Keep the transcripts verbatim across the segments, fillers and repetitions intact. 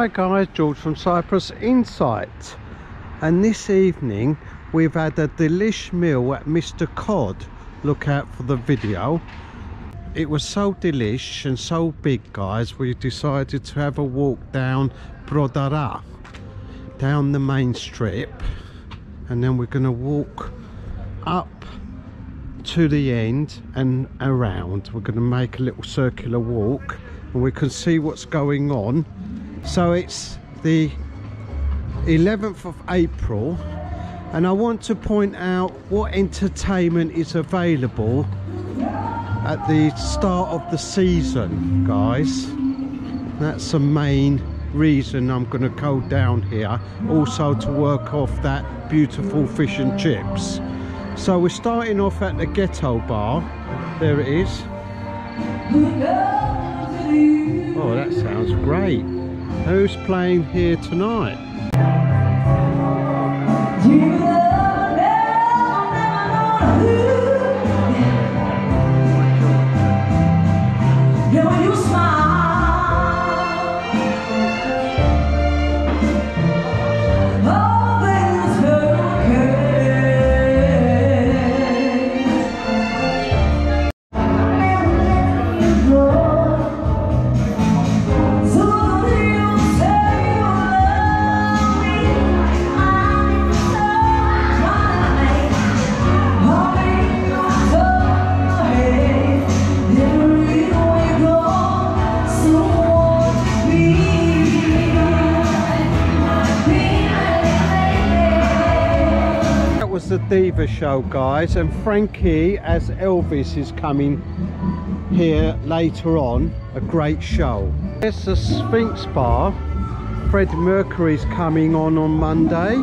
Hi guys, George from Cyprus Insight, and this evening we've had a delish meal at Mr Cod. Look out for the video. It was so delish and so big, guys, we decided to have a walk down Protaras, down the main strip, and then we're going to walk up to the end and around. We're going to make a little circular walk and we can see what's going on. So it's the eleventh of April, and I want to point out what entertainment is available at the start of the season, guys. That's the main reason I'm going to go down here, also to work off that beautiful fish and chips. So we're starting off at the Ghetto Bar. There it is. Oh, that sounds great. Who's playing here tonight? The diva show, guys, and Frankie as Elvis is coming here later on. A great show. There's the Sphinx Bar. Fred Mercury's coming on on Monday,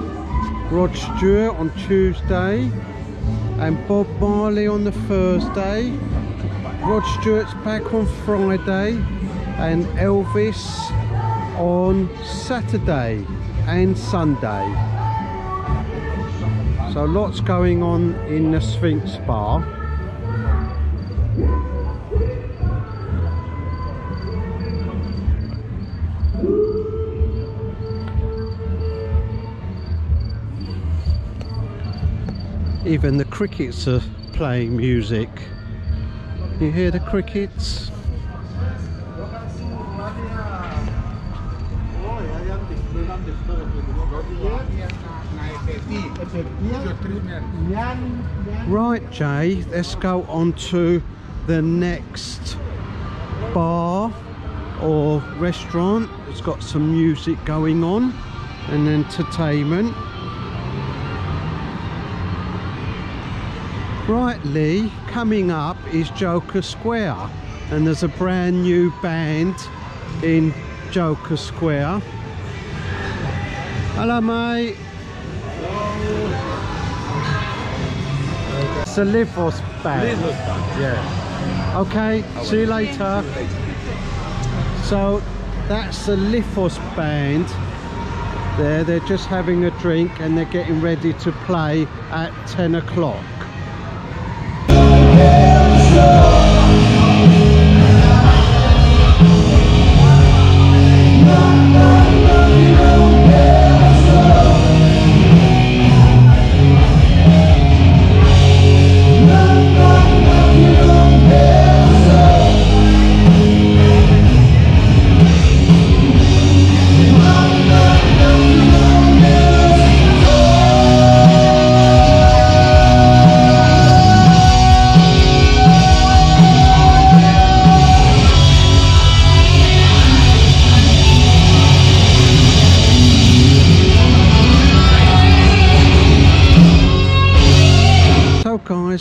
Rod Stewart on Tuesday, and Bob Marley on the Thursday. Rod Stewart's back on Friday and Elvis on Saturday and Sunday. So lots going on in the Sphinx Bar. Even the crickets are playing music. You hear the crickets? Right, Jay, let's go on to the next bar or restaurant. It's got some music going on and entertainment. Right, Lee, coming up is Joker Square, and there's a brand new band in Joker Square. Hello, mate. Hello. It's a Lyfos band. Lyfos band. Yeah. Okay, oh, see, well. you yeah. see you later. So that's the Lyfos band. There, they're just having a drink and they're getting ready to play at ten o'clock.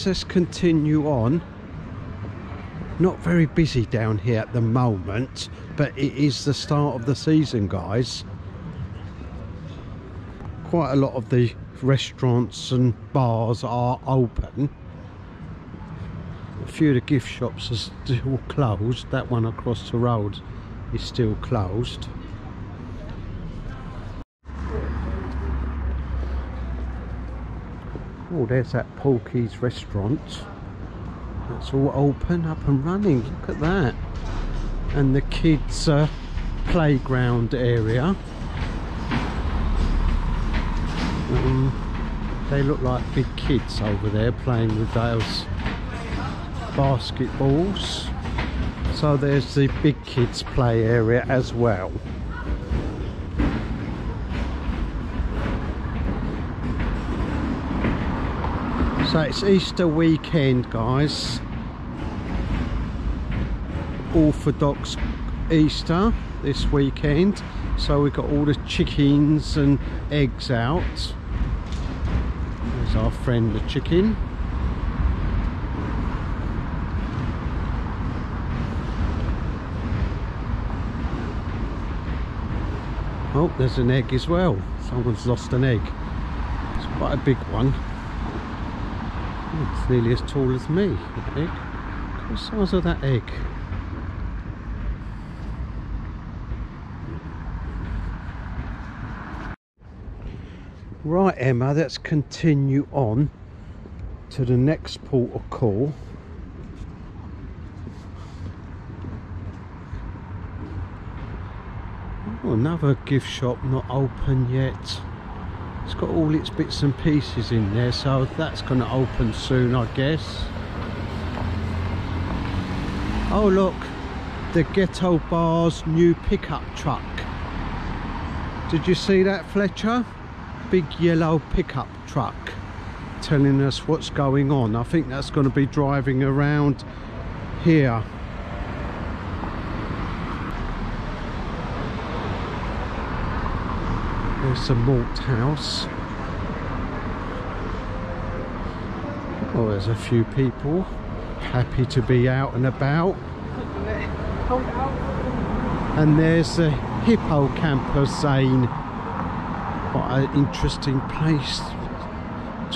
Let's continue on. Not very busy down here at the moment, but it is the start of the season, guys. Quite a lot of the restaurants and bars are open. A few of the gift shops are still closed. That one across the road is still closed. Oh, there's that Porky's restaurant. That's all open, up and running. Look at that. And the kids are playground area. Um, they look like big kids over there playing with those basketballs. So there's the big kids play area as well. So it's Easter weekend, guys. Orthodox Easter this weekend, so we've got all the chickens and eggs out. There's our friend the chicken. Oh, there's an egg as well. Someone's lost an egg. It's quite a big one. It's nearly as tall as me, I think. Look at the size of that egg. Right, Emma, let's continue on to the next port of call. Oh, another gift shop not open yet. It's got all its bits and pieces in there, so that's going to open soon, I guess. Oh look, the Ghetto Bar's new pickup truck. Did you see that, Fletcher? Big yellow pickup truck telling us what's going on. I think that's going to be driving around here. There's a malt house. Oh, there's a few people happy to be out and about. And there's the hippocampus zone. What an interesting place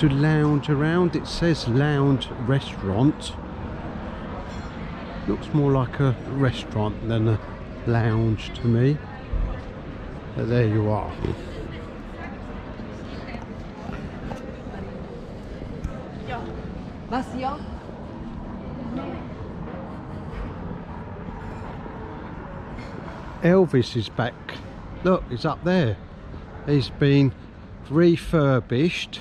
to lounge around. It says lounge restaurant. Looks more like a restaurant than a lounge to me. But there you are. Elvis is back. Look, he's up there. He's been refurbished,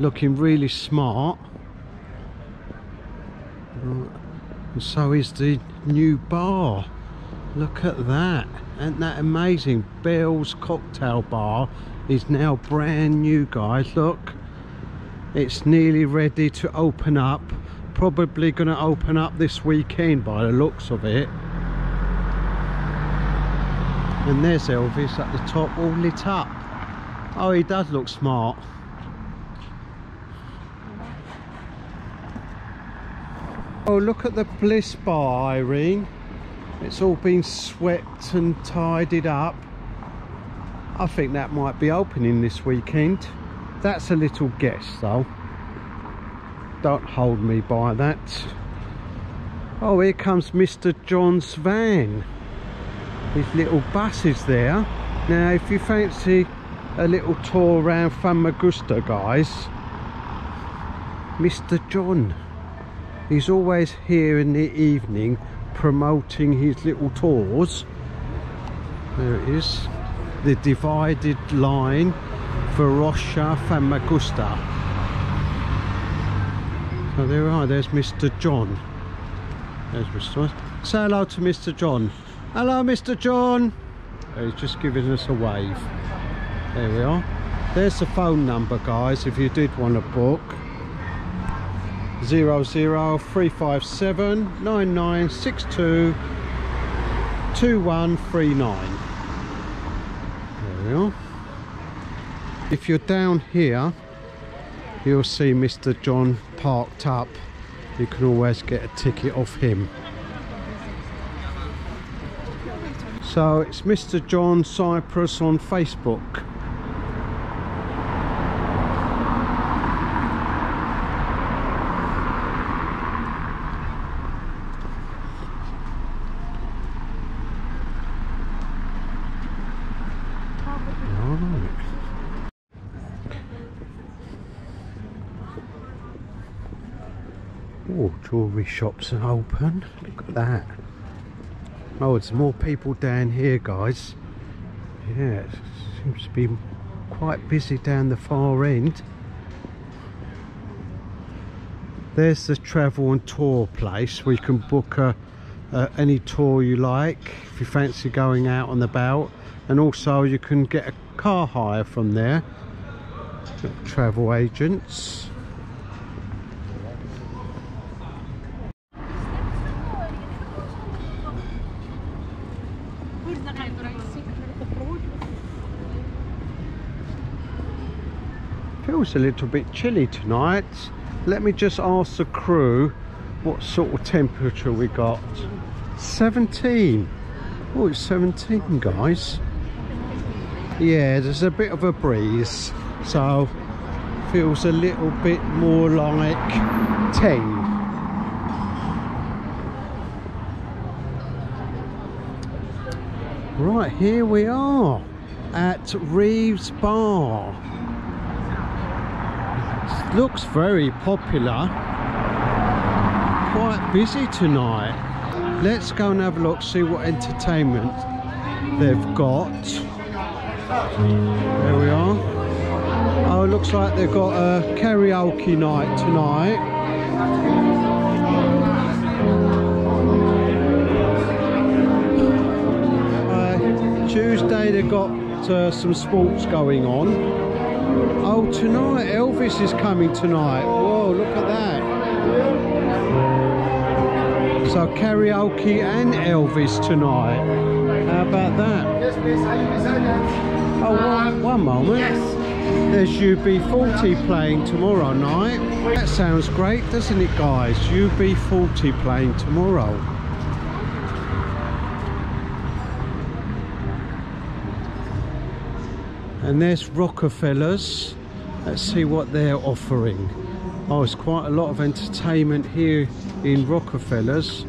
looking really smart. And so is the new bar. Look at that. Isn't that amazing? Bill's Cocktail Bar is now brand new, guys. Look, it's nearly ready to open up. Probably going to open up this weekend by the looks of it. And there's Elvis at the top, all lit up. Oh, he does look smart. Oh, look at the Bliss Bar, Irene. It's all been swept and tidied up. I think that might be opening this weekend. That's a little guess, though. Don't hold me by that. Oh, here comes Mister John's van. His little bus is there. Now, if you fancy a little tour around Famagusta, guys, Mister John, he's always here in the evening promoting his little tours. There it is, the divided line, Varosha, Famagusta. So there are, there's Mister John. There's Mister John. Say hello to Mister John. Hello, Mister John. He's just giving us a wave. There we are. There's the phone number, guys, if you did want to book. zero zero three five seven nine nine six two two one three nine. There we are. If you're down here, you'll see Mister John parked up. You can always get a ticket off him. So it's Mister John Cyprus on Facebook. Right. Oh, jewellery shops are open. Look at that. Oh, there's more people down here, guys. Yeah, it seems to be quite busy down the far end. There's the travel and tour place where you can book a, a, any tour you like if you fancy going out on the boat, and also you can get a car hire from there. Travel agents. Feels a little bit chilly tonight. Let me just ask the crew what sort of temperature we got. seventeen. Oh, it's seventeen, guys. Yeah, there's a bit of a breeze, so feels a little bit more like ten. Right, here we are at Reeves Bar. Looks very popular. Quite busy tonight. Let's go and have a look, see what entertainment they've got. There we are. Oh, it looks like they've got a karaoke night tonight. Uh, Tuesday they've got uh, some sports going on. Oh, tonight Elvis is coming tonight. Whoa, look at that. So karaoke and Elvis tonight. How about that? Yes, miss. How you that? Oh, um, one, one moment. Yes. There's U B forty playing tomorrow night. That sounds great, doesn't it, guys? U B forty playing tomorrow. And there's Rockefellers. Let's see what they're offering. Oh, it's quite a lot of entertainment here in Rockefellers.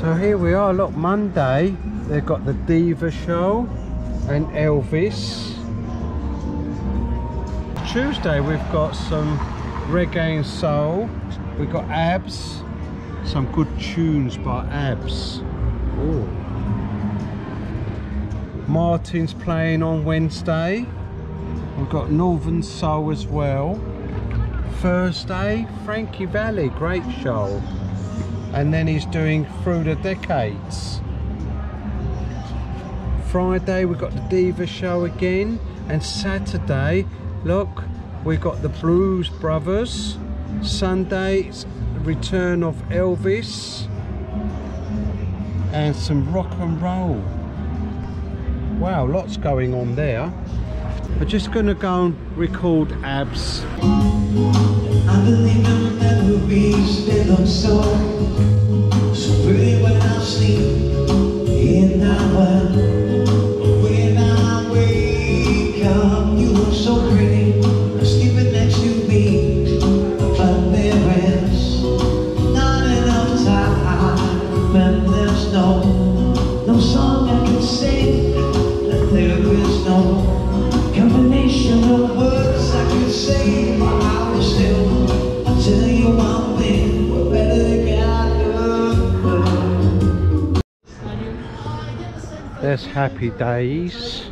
So here we are, look, Monday. They've got the Diva show and Elvis. Tuesday we've got some reggae and soul. We've got Abs. Some good tunes by Abs. Ooh. Martin's playing on Wednesday. We've got Northern Soul as well. Thursday, Frankie Valli, great show. And then he's doing Through the Decades. Friday, we've got the Diva show again. And Saturday, look, we've got the Blues Brothers. Sunday, it's the return of Elvis. And some rock and roll. Wow, lots going on there. I'm just going to go and record Abs. I believe I'll never be still on soul. So really when I sleep in that world, when I wake up, you look so pretty. I'm sleeping next to me, but there is not enough time. And there's no, no song I can sing. There is no combination of words I could say, but I will still I'll tell you one thing, we're better together. There's Happy Days.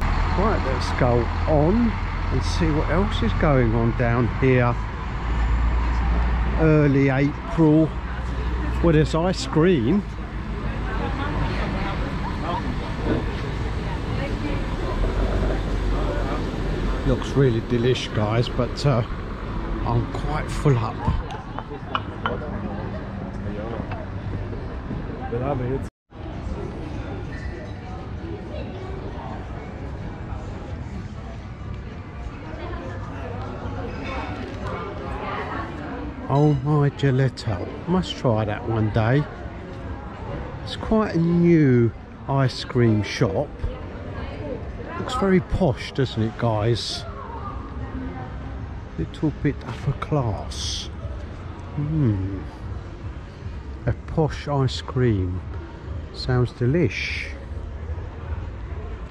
Right, let's go on and see what else is going on down here. Early April. Well, there's ice cream. Looks really delish, guys, but uh, I'm quite full up. Oh my gelato, must try that one day. It's quite a new ice cream shop. Looks very posh, doesn't it, guys? Little bit upper class. Hmm. A posh ice cream. Sounds delish.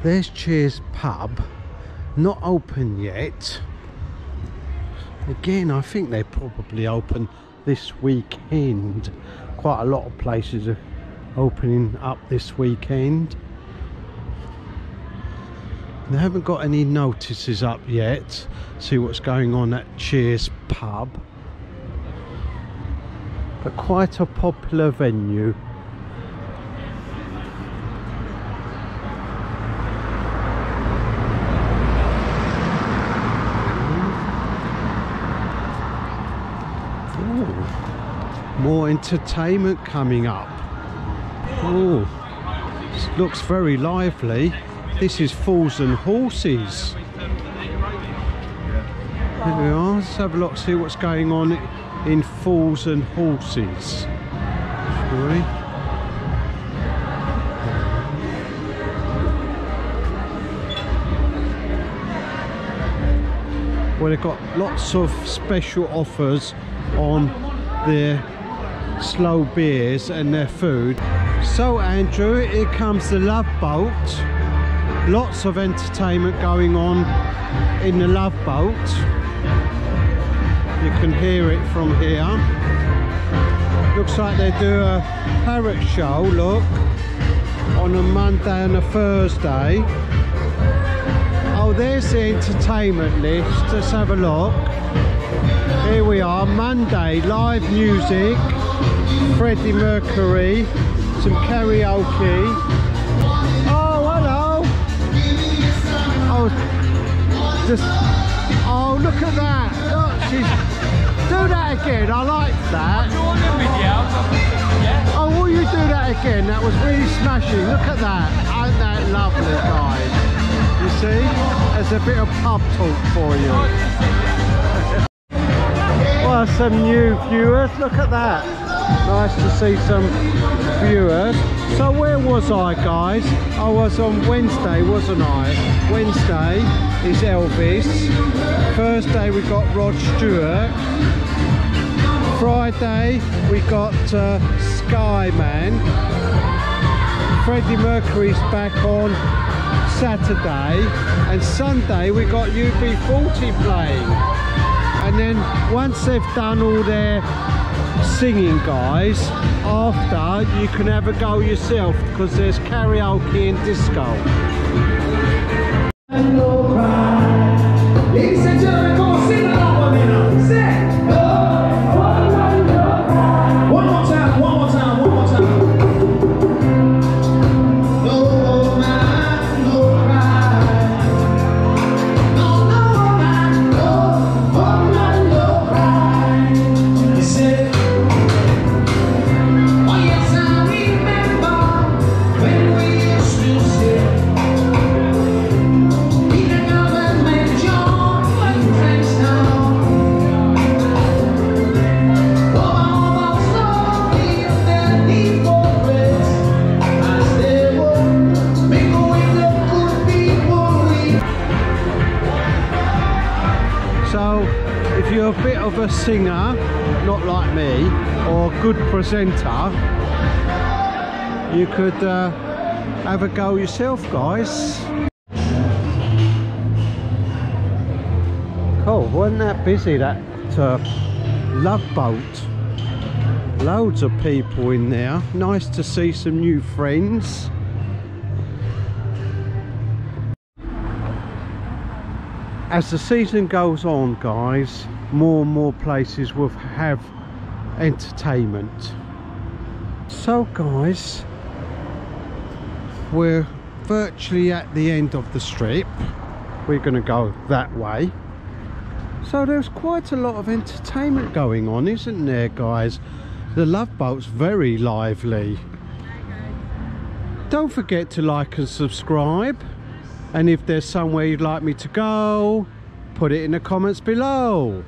There's Cheers pub. Not open yet. Again, I think they're probably open this weekend. Quite a lot of places are opening up this weekend. They haven't got any notices up yet. See what's going on at Cheers pub. But quite a popular venue. Ooh. More entertainment coming up. Oh, looks very lively. This is Fools and Horses. There we are. Let's have a look, see what's going on in Fools and Horses. Sorry. Well, they've got lots of special offers on their slow beers and their food. So, Andrew, here comes the Love Boat. Lots of entertainment going on in the Love Boat. You can hear it from here. Looks like they do a parrot show, look, on a Monday and a Thursday. Oh, there's the entertainment list. Let's have a look. Here we are, Monday, live music, Freddie Mercury, some karaoke. Just, oh, look at that! Look, she's, do that again. I like that. Oh, will you do that again? That was really smashing. Look at that! Ain't that lovely, guys? You see, there's a bit of pub talk for you. Well, some new viewers. Look at that. Nice to see some viewers. So where was I, guys? I was on Wednesday, wasn't I? Wednesday is Elvis. Thursday we got Rod Stewart. Friday we got uh, Skyman. Freddie Mercury's back on Saturday, and Sunday we got U B forty playing. And then once they've done all their singing, guys, after you can have a go yourself, because there's karaoke and disco. Ladies and gentlemen, come on, sing the love one now. Sing. One more time, one more time, one more time. No man, no cry. No, no man, no, no man, no cry. You said. A bit of a singer, not like me, or a good presenter, you could uh, have a go yourself, guys. Cool, wasn't that busy, that uh, Love Boat? Loads of people in there. Nice to see some new friends. As the season goes on, guys, more and more places will have entertainment. So, guys, we're virtually at the end of the strip. We're going to go that way. So there's quite a lot of entertainment going on, isn't there, guys? The Love Boat's very lively. Don't forget to like and subscribe. And if there's somewhere you'd like me to go, put it in the comments below.